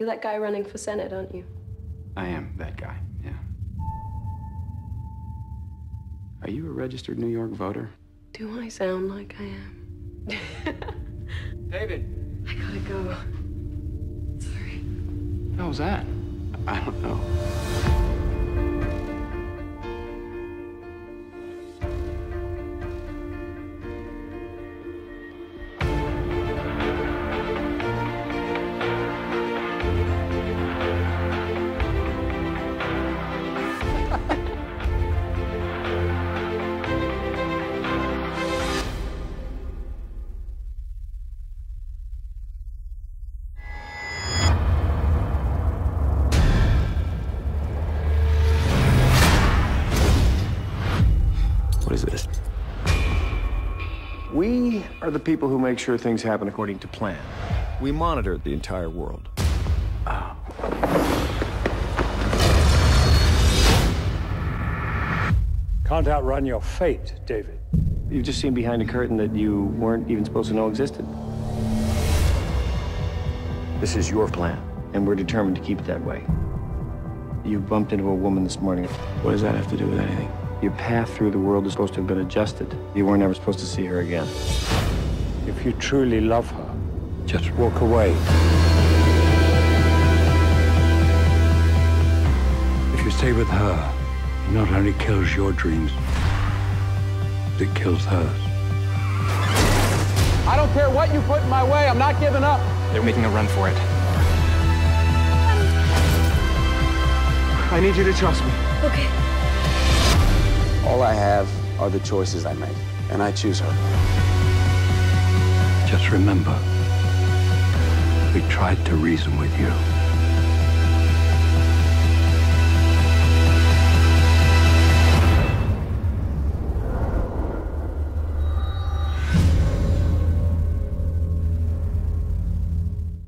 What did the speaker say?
You're that guy running for Senate, aren't you? I am that guy, yeah. Are you a registered New York voter? Do I sound like I am? David! I gotta go. Sorry. How was that? I don't know. We are the people who make sure things happen according to plan. We monitor the entire world. Oh. Can't outrun your fate, David. You've just seen behind a curtain that you weren't even supposed to know existed. This is your plan, and we're determined to keep it that way. You bumped into a woman this morning. What does that have to do with anything? Your path through the world is supposed to have been adjusted. You weren't ever supposed to see her again. If you truly love her, just walk away. If you stay with her, it not only kills your dreams, it kills hers. I don't care what you put in my way, I'm not giving up. They're making a run for it. I need you to trust me. Okay. All I have are the choices I make, and I choose her. Just remember, we tried to reason with you.